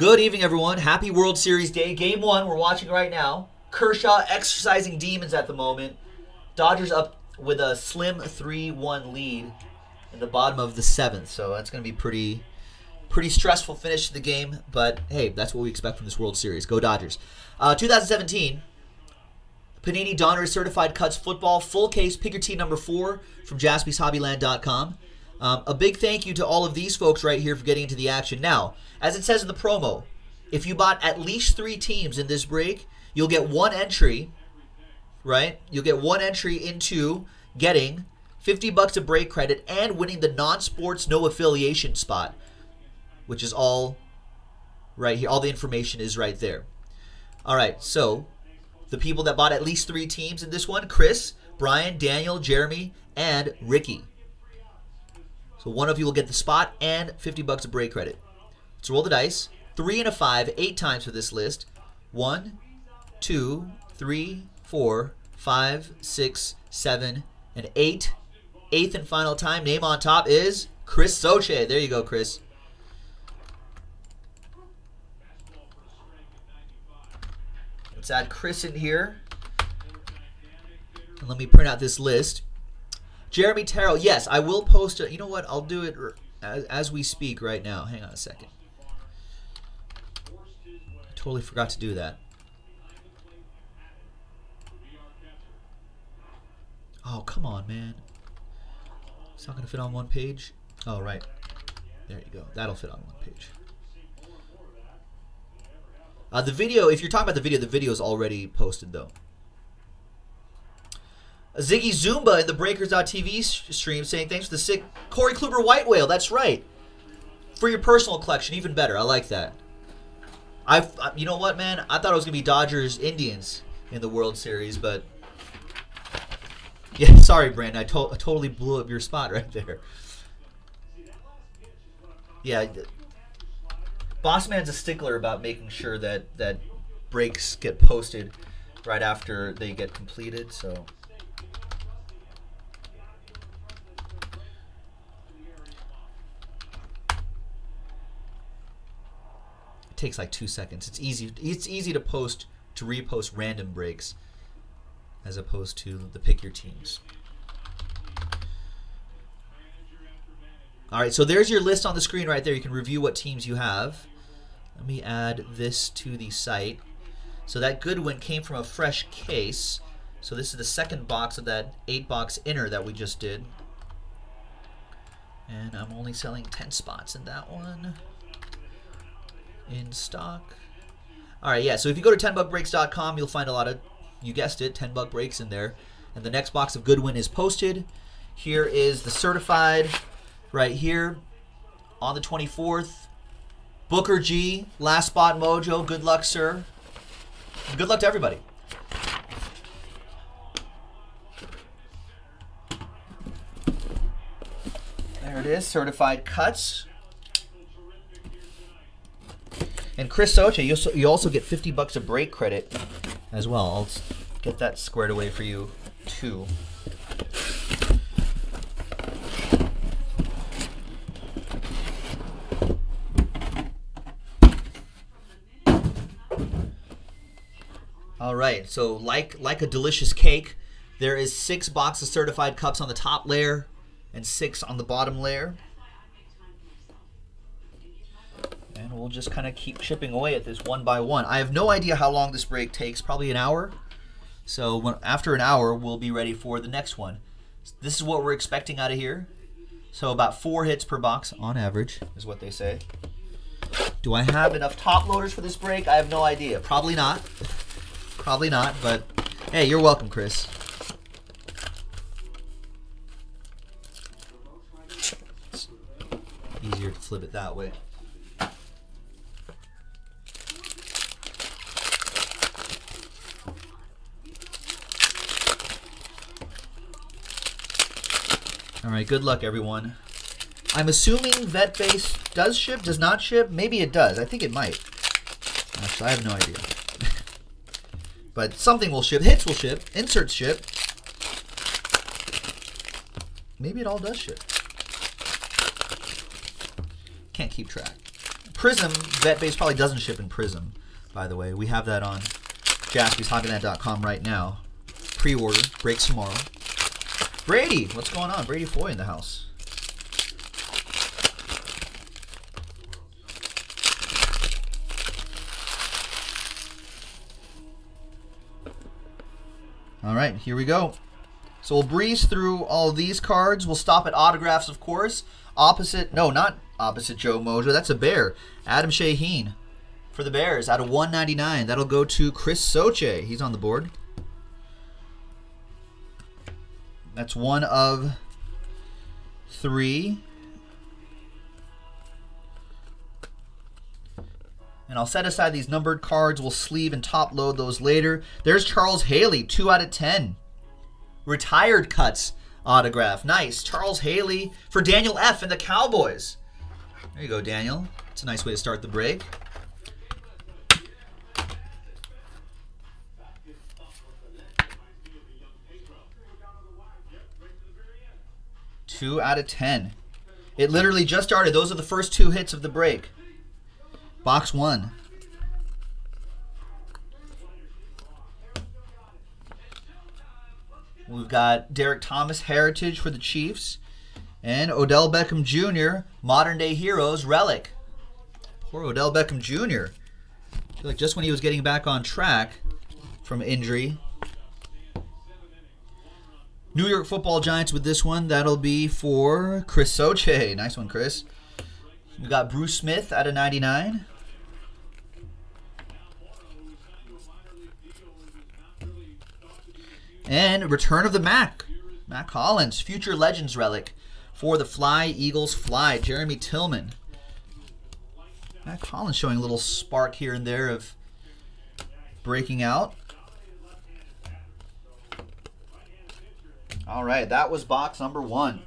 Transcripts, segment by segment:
Good evening, everyone. Happy World Series Day. Game one, we're watching right now. Kershaw exercising demons at the moment. Dodgers up with a slim 3-1 lead in the bottom of the seventh. So that's going to be pretty stressful finish to the game. But, hey, that's what we expect from this World Series. Go Dodgers. 2017, Panini Donruss Certified Cuts Football. Full case, pick your team number 4 from JaspysHobbyLand.com. A big thank you to all of these folks right here for getting into the action. Now, as it says in the promo, if you bought at least 3 teams in this break, you'll get one entry, right? You'll get one entry into getting $50 of break credit and winning the non-sports, no affiliation spot, which is all right here. All the information is right there. All right, so the people that bought at least 3 teams in this one, Chris, Brian, Daniel, Jeremy, and Ricky. So one of you will get the spot and $50 of break credit. Let's roll the dice. 3 and a 5, 8 times for this list. 1, 2, 3, 4, 5, 6, 7, and 8. 8th and final time. Name on top is Chris Soche. There you go, Chris. Let's add Chris in here. And let me print out this list. Jeremy Terrell, yes, I will post it. You know what? I'll do it as we speak right now. Hang on a second. I totally forgot to do that. Oh, come on, man. It's not going to fit on one page. Oh, right. There you go. That'll fit on one page. The video, if you're talking about the video is already posted, though. Ziggy Zumba in the Breakers.TV stream saying thanks for the sick Corey Kluber White Whale. That's right. For your personal collection, even better. I like that. You know what, man? I thought it was going to be Dodgers Indians in the World Series, but... Yeah, sorry, Brandon. I totally blew up your spot right there. Yeah. Bossman's a stickler about making sure that, breaks get posted right after they get completed, so... Takes like 2 seconds. It's easy to post, to repost random breaks as opposed to the pick your teams. All right, so there's your list on the screen right there. You can review what teams you have. Let me add this to the site. So that Goodwin came from a fresh case. So this is the second box of that 8-box inner that we just did. And I'm only selling 10 spots in that one. In stock. All right, yeah, so if you go to tenbuckbreaks.com, you'll find a lot of, you guessed it, 10 buck breaks in there. And the next box of Goodwin is posted. Here is the certified right here on the 24th. Booker G, last spot mojo. Good luck, sir. And good luck to everybody. There it is, certified cuts. And Chris Soche, you also get $50 of break credit as well. I'll get that squared away for you, too. All right, so like a delicious cake, there is 6 boxes of certified cups on the top layer and 6 on the bottom layer. And we'll just kind of keep chipping away at this one by one. I have no idea how long this break takes, probably an hour. So after an hour, we'll be ready for the next one. This is what we're expecting out of here. So about 4 hits per box on average is what they say. Do I have enough top loaders for this break? I have no idea. Probably not. Probably not, but hey, you're welcome, Chris. It's easier to flip it that way. All right, good luck, everyone. I'm assuming VetBase does ship, does not ship. Maybe it does. I think it might. Actually, I have no idea. But something will ship. Hits will ship. Inserts ship. Maybe it all does ship. Can't keep track. Prism, VetBase probably doesn't ship in Prism, by the way. We have that on JaspysHobbyLand.com right now. Pre-order. Breaks tomorrow. Brady, what's going on? Brady Foy in the house. All right, here we go. So we'll breeze through all these cards. We'll stop at autographs, of course. Opposite, no, not opposite Joe Mojo. That's a Bear. Adam Shaheen for the Bears out of 199. That'll go to Chris Soche. He's on the board. That's one of three. And I'll set aside these numbered cards. We'll sleeve and top load those later. There's Charles Haley, 2 out of 10. Retired Cuts autograph. Nice. Charles Haley for Daniel F. and the Cowboys. There you go, Daniel. It's a nice way to start the break. Two out of 10. It literally just started. Those are the first two hits of the break. Box one. We've got Derek Thomas, Heritage for the Chiefs. And Odell Beckham Jr., Modern Day Heroes, Relic. Poor Odell Beckham Jr. I feel like just when he was getting back on track from injury. New York Football Giants with this one. That'll be for Chris Soche. Nice one, Chris. We got Bruce Smith out of 99. And Return of the Mack. Mack Collins, Future Legends Relic for the Fly Eagles Fly. Jeremy Tillman. Mack Collins showing a little spark here and there of breaking out. All right, that was box number one.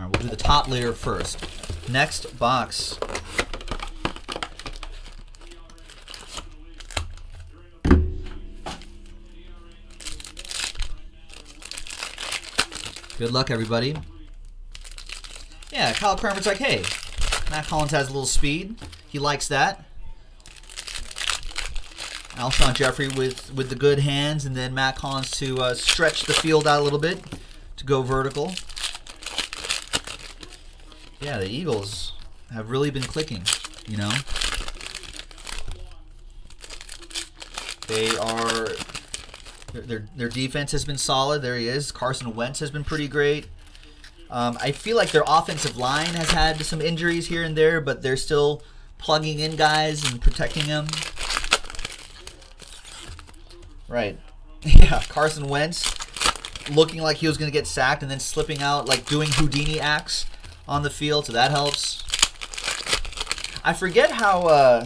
We'll do the top layer first. Next box. Good luck, everybody. Yeah, Kyle Kramer's like, hey, Matt Collins has a little speed. He likes that. Alshon Jeffrey with the good hands, and then Matt Collins to stretch the field out a little bit to go vertical. Yeah, the Eagles have really been clicking, you know. They are, their defense has been solid. There he is. Carson Wentz has been pretty great. I feel like their offensive line has had some injuries here and there, but they're still plugging in guys and protecting them. Right. Yeah, Carson Wentz looking like he was going to get sacked and then slipping out, like doing Houdini acts on the field, so that helps. I forget how,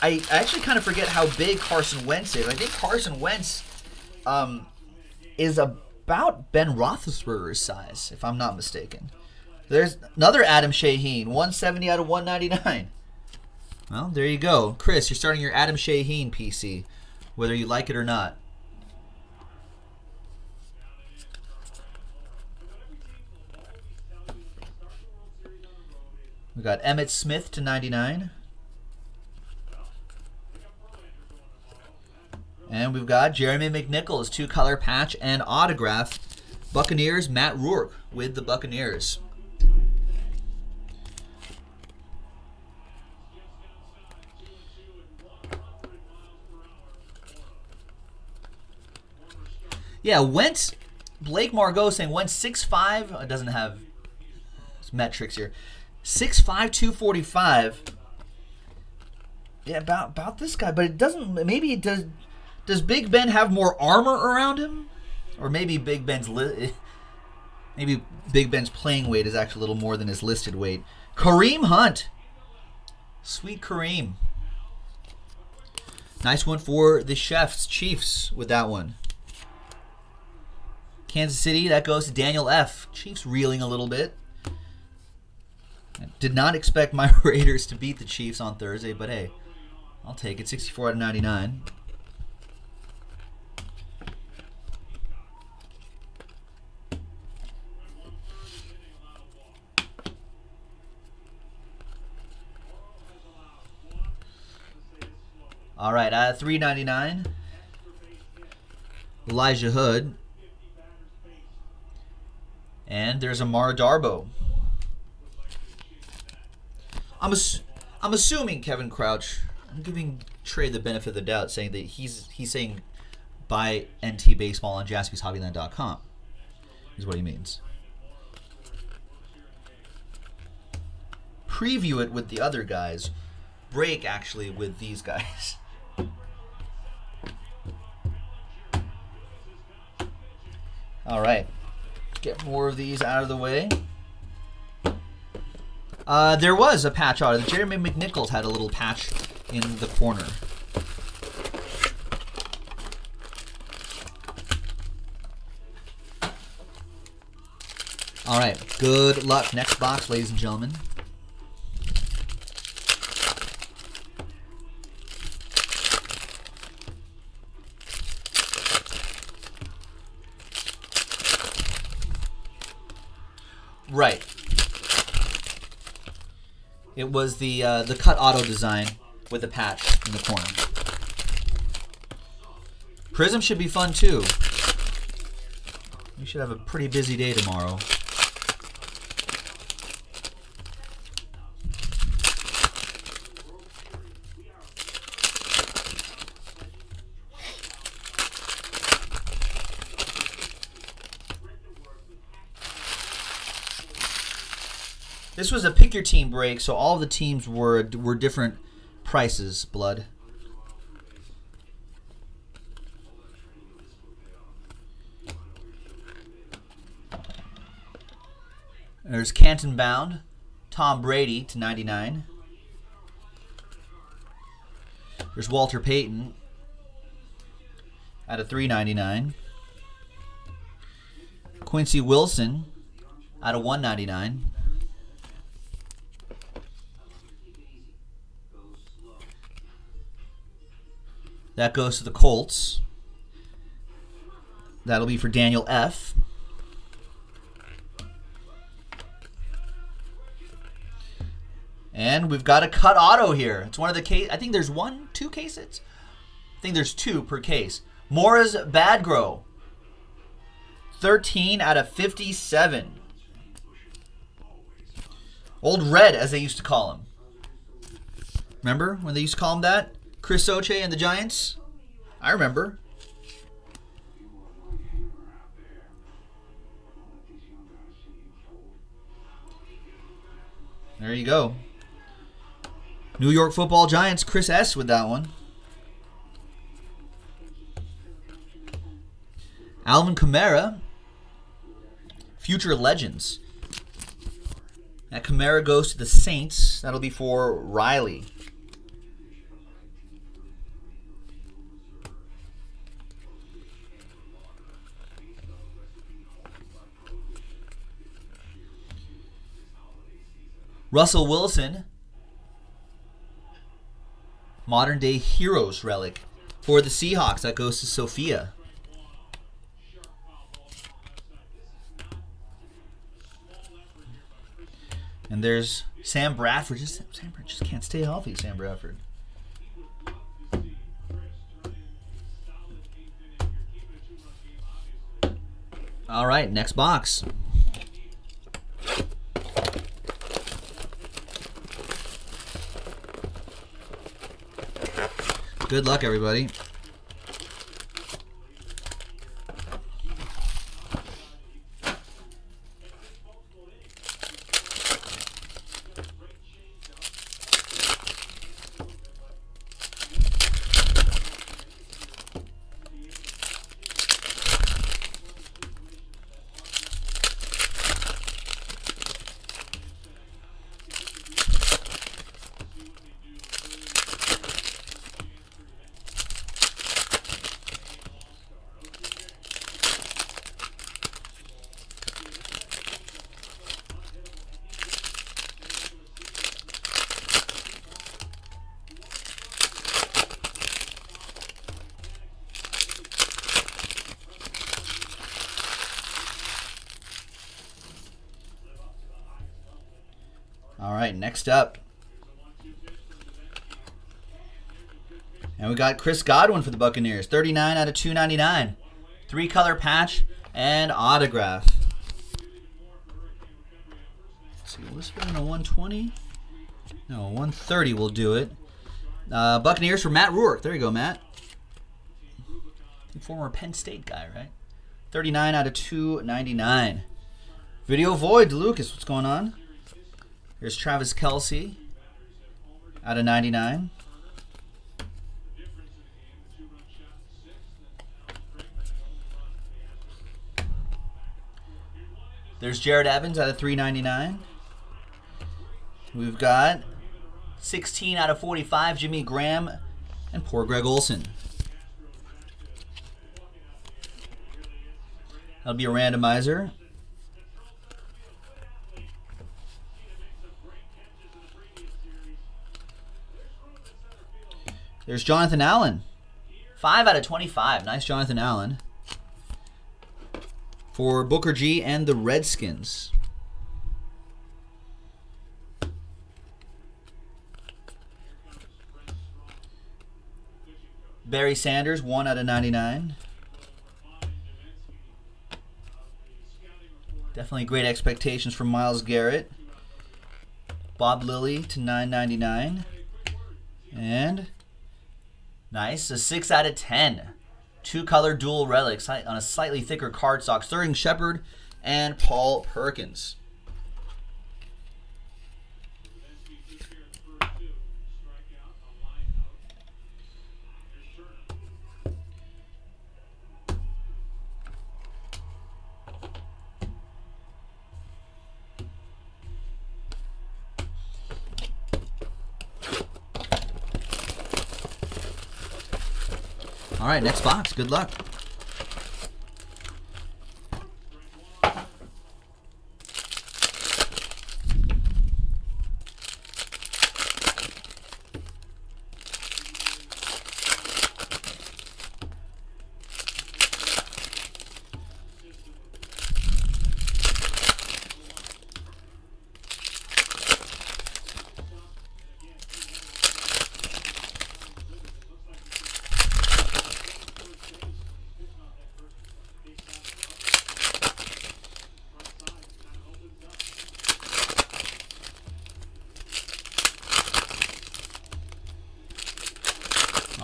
I actually kind of forget how big Carson Wentz is. I think Carson Wentz is about Ben Roethlisberger's size, if I'm not mistaken. There's another Adam Shaheen, 170 out of 199. Well, there you go. Chris, you're starting your Adam Shaheen PC, whether you like it or not. We got Emmett Smith to 99. And we've got Jeremy McNichols, 2-color patch and autograph. Buccaneers, Matt Rourke with the Buccaneers. Yeah, Wentz, Blake Margot saying Wentz 6'5", doesn't have metrics here. 6'5", 245. Yeah, about this guy, but it doesn't. Maybe it does. Does Big Ben have more armor around him, or maybe Big Ben's playing weight is actually a little more than his listed weight? Kareem Hunt, sweet Kareem. Nice one for the Chiefs with that one. Kansas City, that goes to Daniel F. Chiefs reeling a little bit. Did not expect my Raiders to beat the Chiefs on Thursday, but hey, I'll take it. 64 out of 99. All right, $3.99. Elijah Hood. And there's Amara Darbo. I'm assuming Kevin Crouch. I'm giving Trey the benefit of the doubt, saying that he's saying buy NT baseball on JaspysHobbyLand.com is what he means. Preview it with the other guys. Break actually with these guys. All right, get more of these out of the way. There was a patch auto. Jeremy McNichols had a little patch in the corner. All right, good luck. Next box, ladies and gentlemen. Right. It was the cut auto design with the patch in the corner. Prism should be fun too. We should have a pretty busy day tomorrow. This was a pick your team break, so all the teams were different prices, Blood. There's Canton Bound, Tom Brady /99. There's Walter Payton out of $3.99. Quincy Wilson out of $1.99. That goes to the Colts. That'll be for Daniel F. And we've got a cut auto here. It's one of the case. I think there's two cases. I think there's two per case. Morris Badgro, 13 out of 57. Old Red, as they used to call him. Remember when they used to call him that? Chris Oche and the Giants? I remember. There you go. New York Football Giants, Chris S with that one. Alvin Kamara, Future Legends. That Kamara goes to the Saints. That'll be for Riley. Russell Wilson, Modern Day Heroes relic for the Seahawks. That goes to Sophia. And there's Sam Bradford. Sam Bradford just can't stay healthy, Sam Bradford. All right, next box. Good luck, everybody. right, next up. And we got Chris Godwin for the Buccaneers. 39 out of 299. Three-color patch and autograph. Let's see, will this go on a 120? No, 130 will do it. Buccaneers for Matt Rourke. There you go, Matt. Former Penn State guy, right? 39 out of 299. Video void, Lucas. What's going on? Here's Travis Kelce out of 99. There's Jared Evans out of 399. We've got 16 out of 45, Jimmy Graham, and poor Greg Olson. That'll be a randomizer. There's Jonathan Allen. 5 out of 25. Nice Jonathan Allen. For Booker G and the Redskins. Barry Sanders, 1 out of 99. Definitely great expectations from Myles Garrett. Bob Lilly to 9.99. And nice, a 6 out of 10. Two-color dual relics on a slightly thicker cardstock. Sterling Shepard and Paul Perkins. All right, next box. Good luck.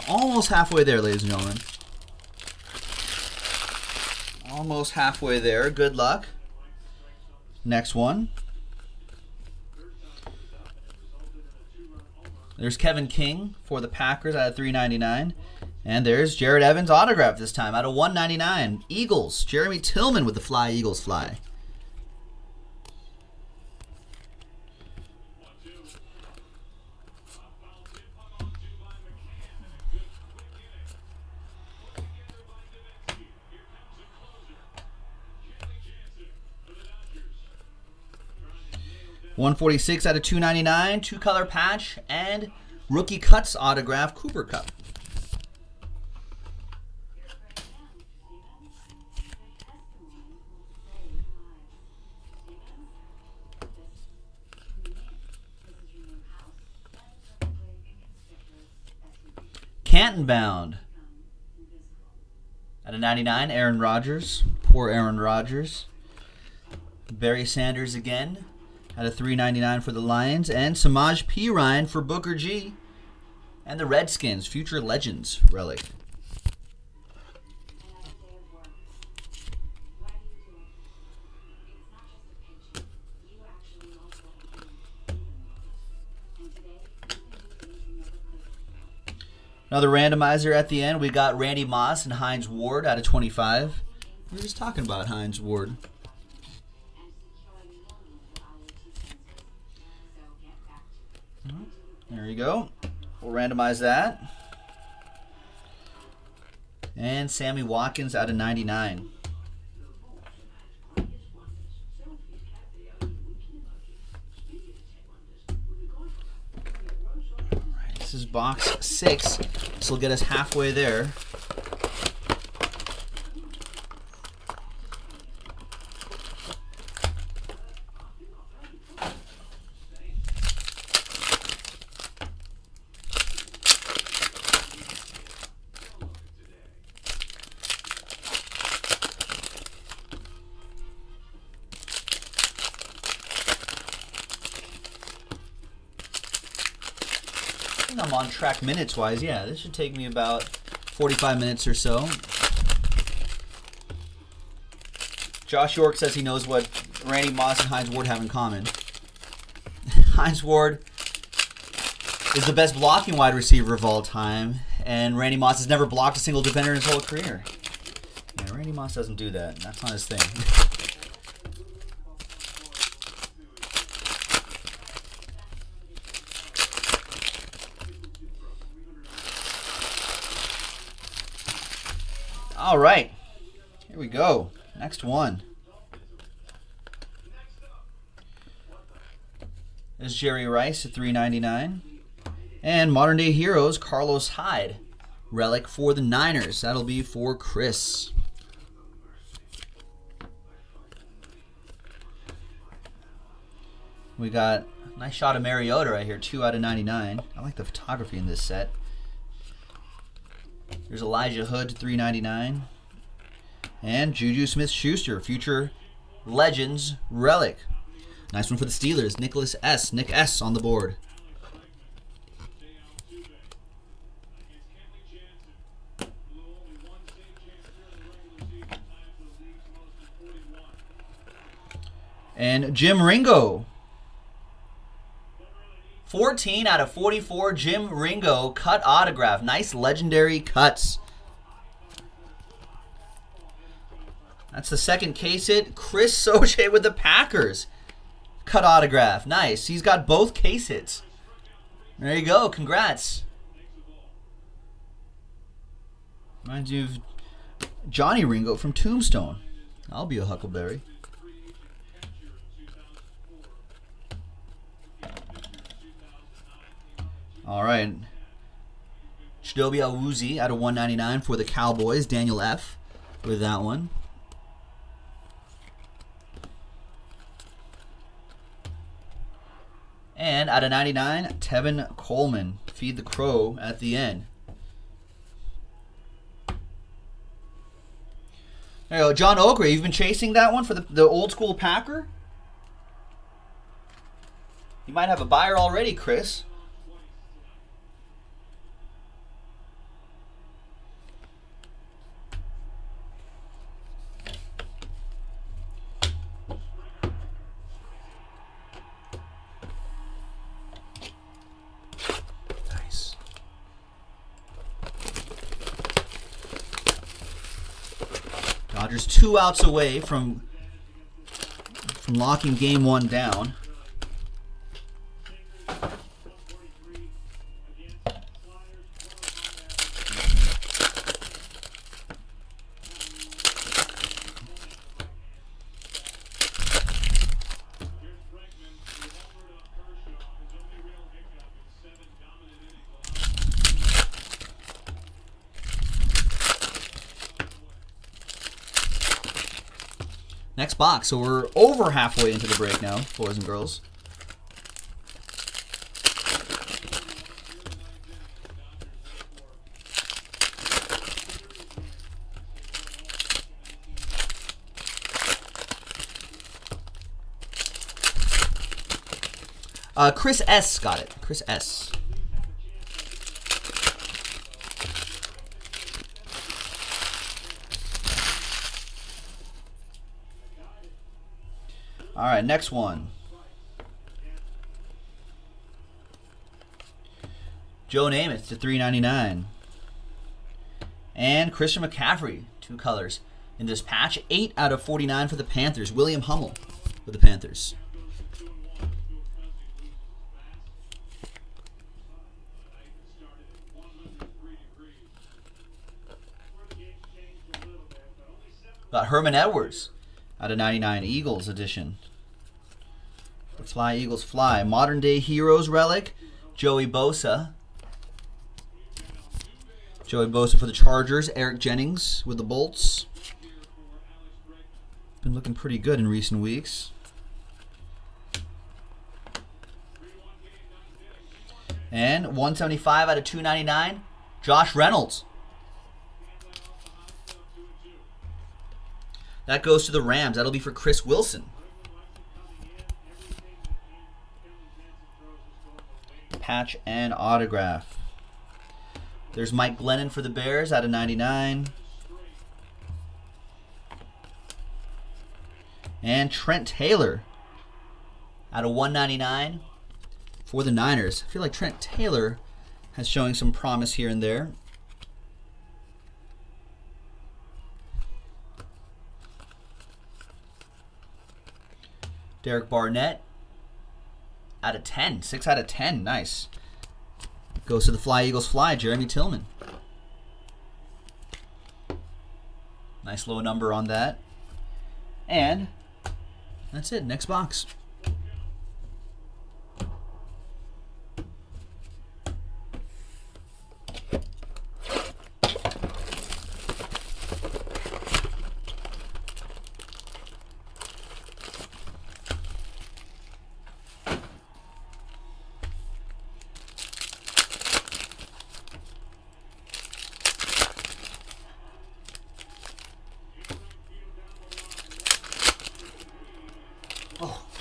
Almost halfway there, ladies and gentlemen. Almost halfway there. Good luck. Next one. There's Kevin King for the Packers out of 399. And there's Jared Evans autograph this time out of 199. Eagles. Jeremy Tillman with the Fly Eagles Fly. $146 out of $299, two-color patch, and rookie cuts autograph, Cooper Cup. Canton Bound. Out of 99, Aaron Rodgers. Poor Aaron Rodgers. Barry Sanders again. Out of 399 for the Lions, and Samaj P. Ryan for Booker G. And the Redskins, Future Legends relic. Another randomizer at the end. We got Randy Moss and Hines Ward out of 25. We were just talking about Hines Ward. There you go. We'll randomize that. And Sammy Watkins out of 99. All right, this is box 6. This will get us halfway there. I'm on track minutes-wise. Yeah, this should take me about 45 minutes or so. Josh York says he knows what Randy Moss and Hines Ward have in common. Hines Ward is the best blocking wide receiver of all time, and Randy Moss has never blocked a single defender in his whole career. Yeah, Randy Moss doesn't do that. That's not his thing. All right, here we go. Next one. This is Jerry Rice at $3.99. And Modern Day Heroes, Carlos Hyde. Relic for the Niners. That'll be for Chris. We got a nice shot of Mariota right here, 2/99. I like the photography in this set. There's Elijah Hood, $3.99. And Juju Smith-Schuster, future Legends relic. Nice one for the Steelers. Nicholas S. Nick S. on the board. And Jim Ringo. 14/44, Jim Ringo, cut autograph. Nice legendary cuts. That's the second case hit. Chris Sauger with the Packers. Cut autograph. Nice. He's got both case hits. There you go. Congrats. Reminds you of Johnny Ringo from Tombstone. I'll be a Huckleberry. All right, Chidobe Awuzie out of 199 for the Cowboys. Daniel F. with that one. And out of 99, Tevin Coleman. Feed the Crow at the end. There you go, John Okra. You've been chasing that one for the old school Packer? You might have a buyer already, Chris. Rodgers 2 outs away from locking game one down. Next box, so we're over halfway into the break now, boys and girls. Chris S. got it. Chris S. All right, next one. Joe Namath to $3.99. And Christian McCaffrey, 2 colors. In this patch, 8/49 for the Panthers. William Hummel for the Panthers. Got Herman Edwards. Out of 99, Eagles edition. Fly, Eagles, fly. Modern Day Heroes relic, Joey Bosa. Joey Bosa for the Chargers. Eric Jennings with the Bolts. Been looking pretty good in recent weeks. And 175/299, Josh Reynolds. That goes to the Rams. That'll be for Chris Wilson. Patch and autograph. There's Mike Glennon for the Bears out of 99. And Trent Taylor out of 199 for the Niners. I feel like Trent Taylor has showing some promise here and there. Derek Barnett out of 10. 6 out of 10. Nice. Goes to the Fly Eagles Fly, Jeremy Tillman. Nice low number on that. And that's it. Next box.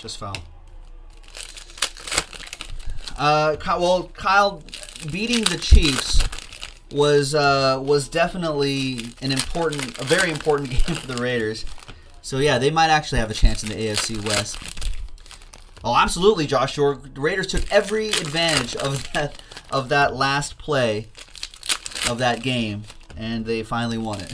Just foul. Well, Kyle, beating the Chiefs was definitely an important, a very important game for the Raiders. So yeah, they might actually have a chance in the AFC West. Oh, absolutely, Josh. Your Raiders took every advantage of that last play of that game, and they finally won it.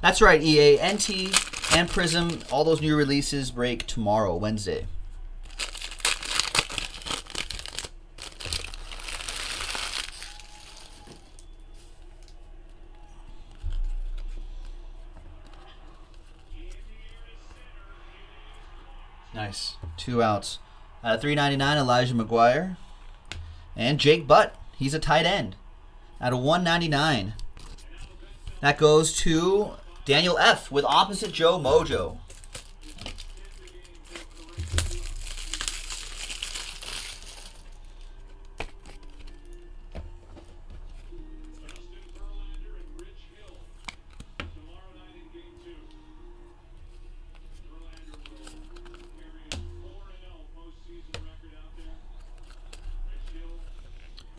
That's right, EA NT. And Prism, all those new releases break tomorrow, Wednesday. Nice. 2 outs. $3.99, Elijah McGuire. And Jake Butt. He's a tight end. Out of $1.99. That goes to Daniel F. with Opposite Joe Mojo.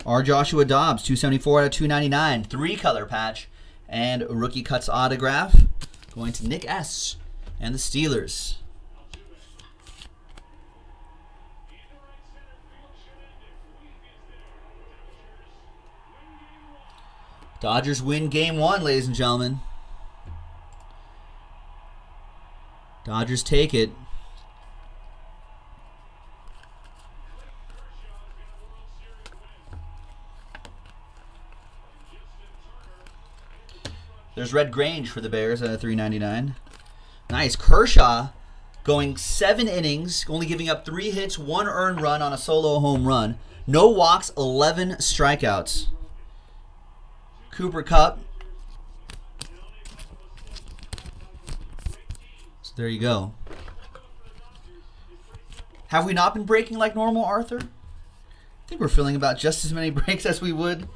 R. Joshua Dobbs, 274 out of 299. 3-color patch. And Rookie Cuts autograph going to Nick S. and the Steelers. Dodgers win game 1, ladies and gentlemen. Dodgers take it. There's Red Grange for the Bears at $3.99. Nice. Kershaw going 7 innings, only giving up 3 hits, 1 earned run on a solo home run. No walks, 11 strikeouts. Cooper Cup. So there you go. Have we not been breaking like normal, Arthur? I think we're filling about just as many breaks as we would.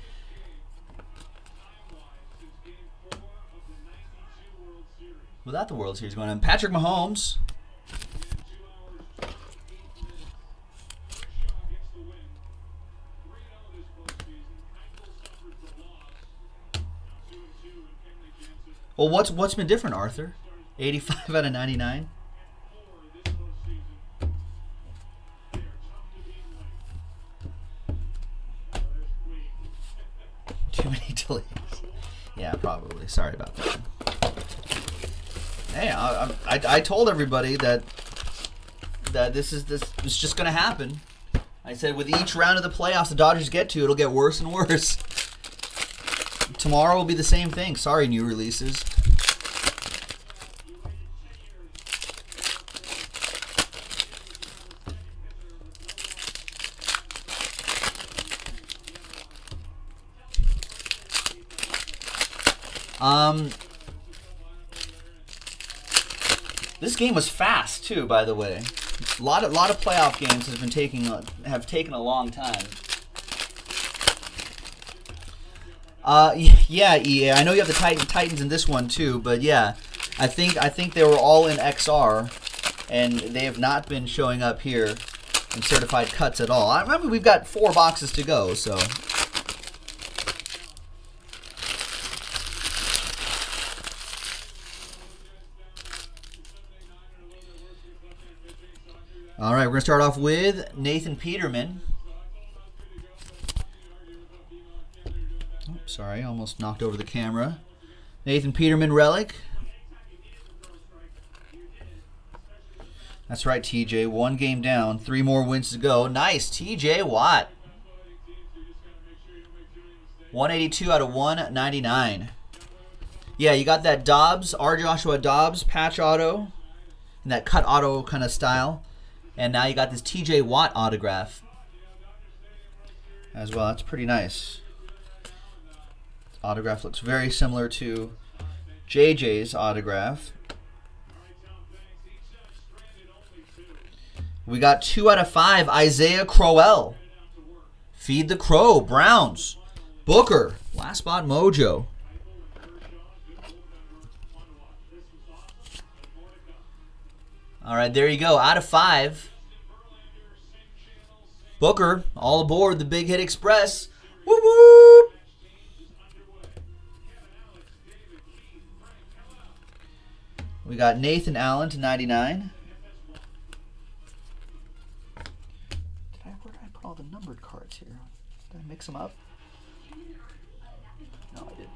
Without the World Series going on. Patrick Mahomes. Well, what's been different, Arthur? 85 out of 99. Too many delays. Yeah, probably. Sorry about that. Hey, I told everybody that this is just gonna happen. I said with each round of the playoffs the Dodgers get to, it'll get worse and worse. Tomorrow will be the same thing. Sorry, new releases. This game was fast too, by the way. A lot of playoff games have taken a long time. Yeah, EA. I know you have the Titans in this one too, but yeah, I think they were all in XR, and they have not been showing up here in certified cuts at all. I mean, we've got 4 boxes to go, so All right, we're going to start off with Nathan Peterman. Oops, sorry, almost knocked over the camera. Nathan Peterman relic. That's right, TJ. One game down. 3 more wins to go. Nice, TJ Watt. 182 out of 199. Yeah, you got that Dobbs, R. Joshua Dobbs patch auto, and that cut auto kind of style. And now you got this TJ Watt autograph as well. That's pretty nice. Autograph looks very similar to JJ's autograph. We got 2 out of 5, Isaiah Crowell. Feed the Crow, Browns. Booker, last spot mojo. All right, there you go, out of 5. Booker, all aboard the Big Hit Express. Woo woo! We got Nathan Allen to 99. Where did I put all the numbered cards here? Did I mix them up? No, I didn't.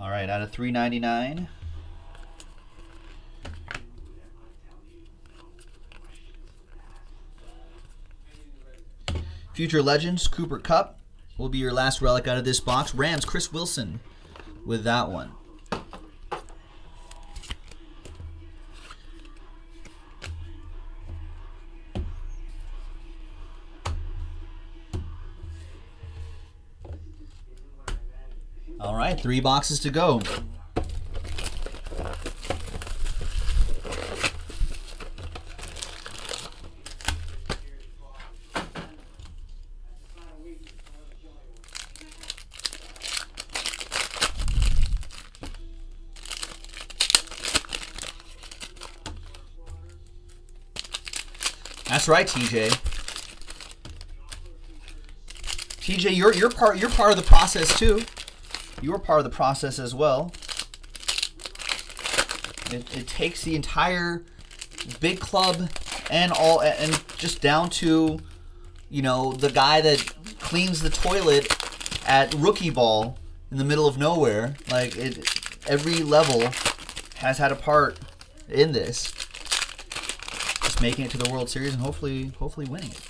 All right, out of 399. Future Legends, Cooper Cup will be your last relic out of this box. Rams, Chris Wilson with that one. All right, 3 boxes to go. That's right, TJ. TJ, you're part of the process too. You are part of the process as well. It takes the entire big club and all, and just down to, you know, the guy that cleans the toilet at rookie ball in the middle of nowhere. Like, every level has had a part in this. Just making it to the World Series and hopefully winning it.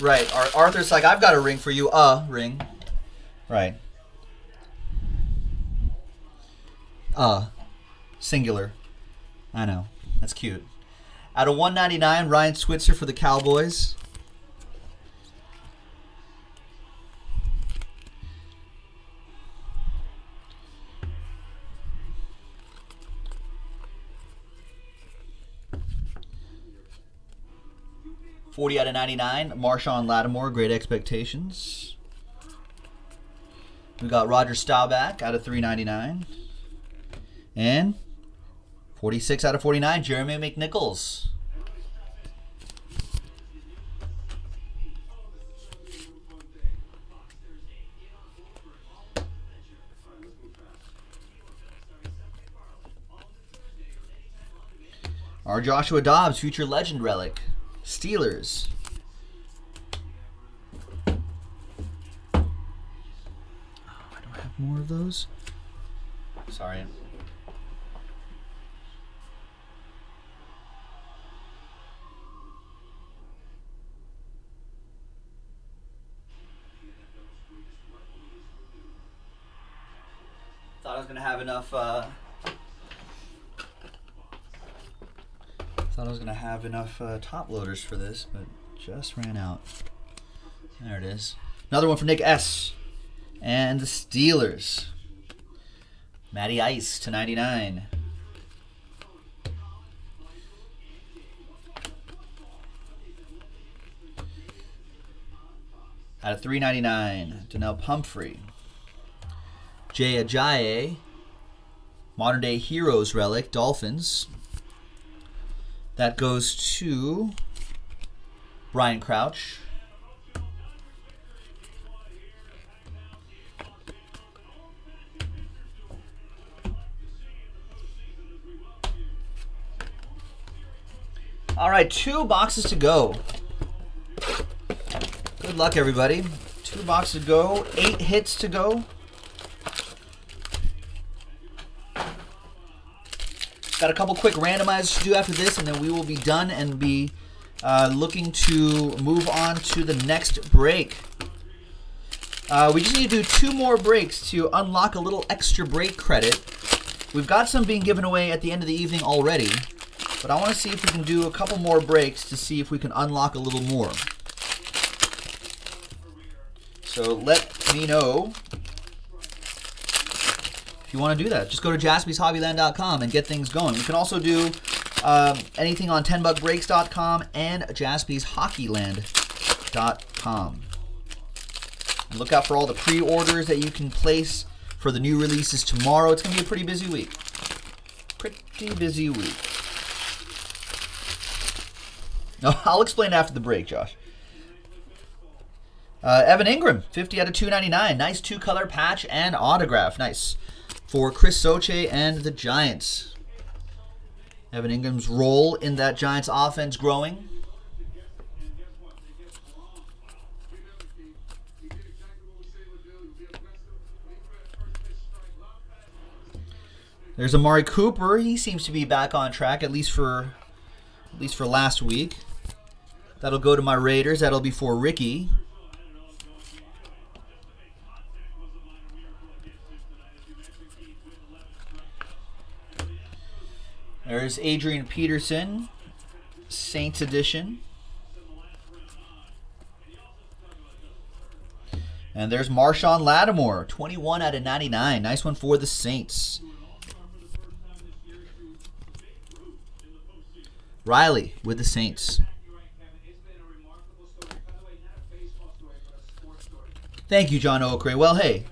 Right, Arthur's like, I've got a ring for you, ring. Right. Singular. I know, that's cute. Out of 199, Ryan Switzer for the Cowboys. $40 out of $99, Marshawn Lattimore, Great Expectations. We got Roger Staubach out of 399, and 46 out of 49, Jeremy McNichols. Our Joshua Dobbs, Future Legend relic. Steelers. Oh, I don't have more of those. Sorry. Thought I was gonna have enough. Thought I was gonna have enough top loaders for this, but just ran out. There it is. Another one for Nick S. And the Steelers. Matty Ice to 99. Out of 399, Donnell Pumphrey. Jay Ajayi, Modern Day Heroes Relic, Dolphins. That goes to Brian Crouch. All right, two boxes to go. Good luck, everybody. Two boxes to go, 8 hits to go. Got a couple quick randomizers to do after this, and then we will be done and be looking to move on to the next break. We just need to do 2 more breaks to unlock a little extra break credit. We've got some being given away at the end of the evening already, but I want to see if we can do a couple more breaks to see if we can unlock a little more. So let me know if you want to do that. Just go to JaspysHobbyLand.com and get things going. You can also do anything on tenbuckbreaks.com and JaspysHockeyland.com. And look out for all the pre-orders that you can place for the new releases tomorrow. It's going to be a pretty busy week. Pretty busy week. No, I'll explain after the break, Josh. Evan Ingram, 50 out of 299. Nice 2-color patch and autograph. Nice. For Chris Soche and the Giants. Evan Ingram's role in that Giants offense growing. There's Amari Cooper. He seems to be back on track, at least for last week. That'll go to my Raiders. That'll be for Ricky. There's Adrian Peterson, Saints edition. And there's Marshawn Lattimore, 21 out of 99. Nice one for the Saints. Riley with the Saints. Thank you, John Okray. Well, hey,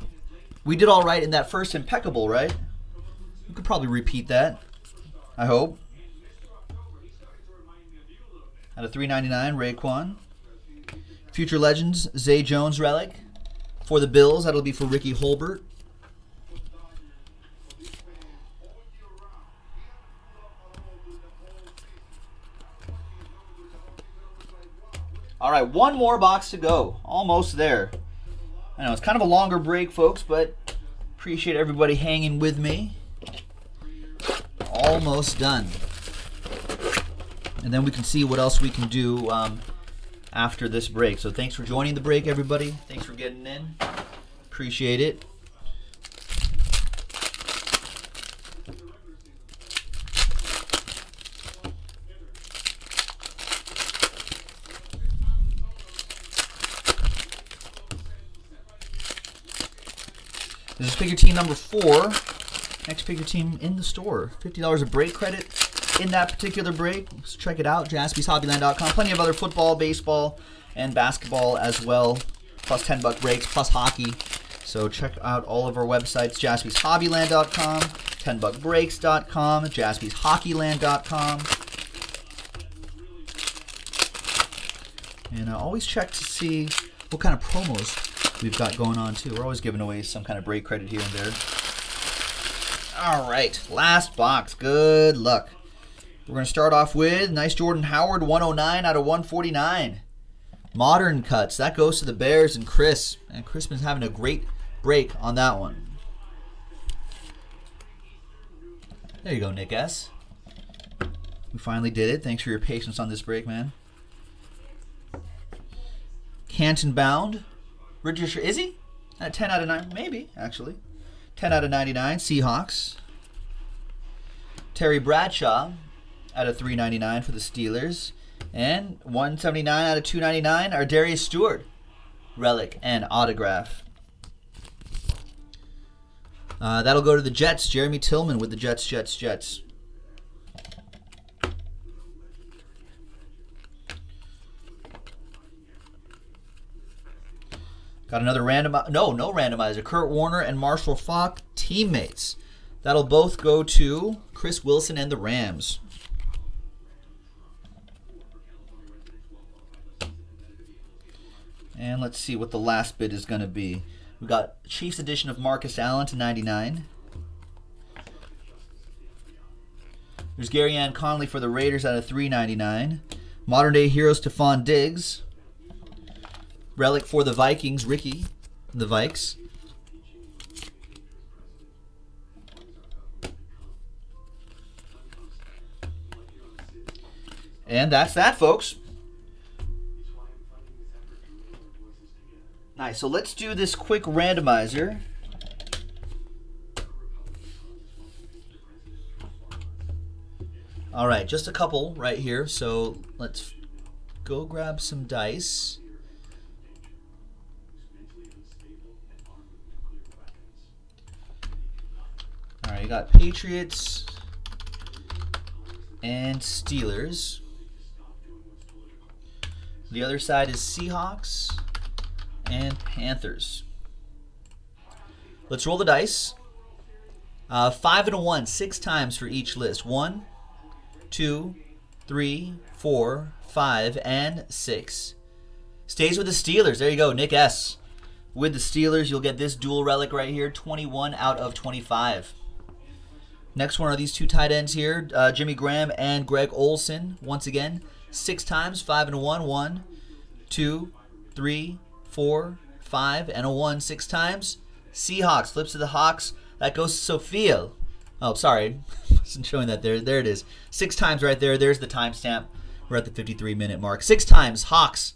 we did all right in that first impeccable, right? We could probably repeat that, I hope. Out of 399, Raekwon. Future Legends, Zay Jones relic. For the Bills, that'll be for Ricky Holbert. All right, one more box to go. Almost there. I know it's kind of a longer break, folks, but appreciate everybody hanging with me. Almost done. And then we can see what else we can do after this break. So thanks for joining the break, everybody. Thanks for getting in. Appreciate it. This is Pick Your Team number 4. Next Pick Your Team in the store. $50 of break credit in that particular break. So check it out, JaspysHobbyland.com. Plenty of other football, baseball, and basketball as well. Plus 10 buck breaks, plus hockey. So check out all of our websites, JaspysHobbyland.com, 10buckbreaks.com, JaspysHockeyland.com. And always check to see what kind of promos we've got going on too. We're always giving away some kind of break credit here and there. All right, last box. Good luck. We're going to start off with nice Jordan Howard, 109 out of 149. Modern cuts. That goes to the Bears and Chris. And Chris has been having a great break on that one. There you go, Nick S. We finally did it. Thanks for your patience on this break, man. Canton Bound. Richard, is he? 10 out of 9, maybe, actually. 10 out of 99, Seahawks. Terry Bradshaw out of 399 for the Steelers. And 179 out of 299 are Darius Stewart, relic and autograph. That'll go to the Jets. Jeremy Tillman with the Jets. Got another no randomizer. Kurt Warner and Marshall Faulk, teammates. That'll both go to Chris Wilson and the Rams. And let's see what the last bid is going to be. We've got Chiefs edition of Marcus Allen /99. There's Garyon Conley for the Raiders /399. Modern Day Hero Stephon Diggs. Relic for the Vikings, Ricky, the Vikes. And that's that, folks. Nice, so let's do this quick randomizer. All right, just a couple right here. So let's go grab some dice. All right, you got Patriots and Steelers. The other side is Seahawks and Panthers. Let's roll the dice. 5 and a 1, 6 times for each list. 1, 2, 3, 4, 5, and 6. Stays with the Steelers. There you go, Nick S. With the Steelers, you'll get this dual relic right here, 21 out of 25. Next one are these two tight ends here, Jimmy Graham and Greg Olson. Once again, 6 times, 5 and a 1. 1, 2, 3, 4, 5 and a 1, 6 times. Seahawks, flips to the Hawks. That goes to Sophia. Oh, sorry. Wasn't showing that there. There it is. 6 times right there. There's the timestamp. We're at the 53-minute mark. 6 times, Hawks.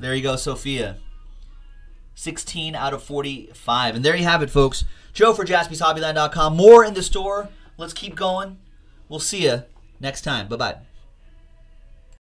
There you go, Sophia. 16 out of 45. And there you have it, folks. Joe for JaspysHobbyLand.com. More in the store. Let's keep going. We'll see you next time. Bye-bye.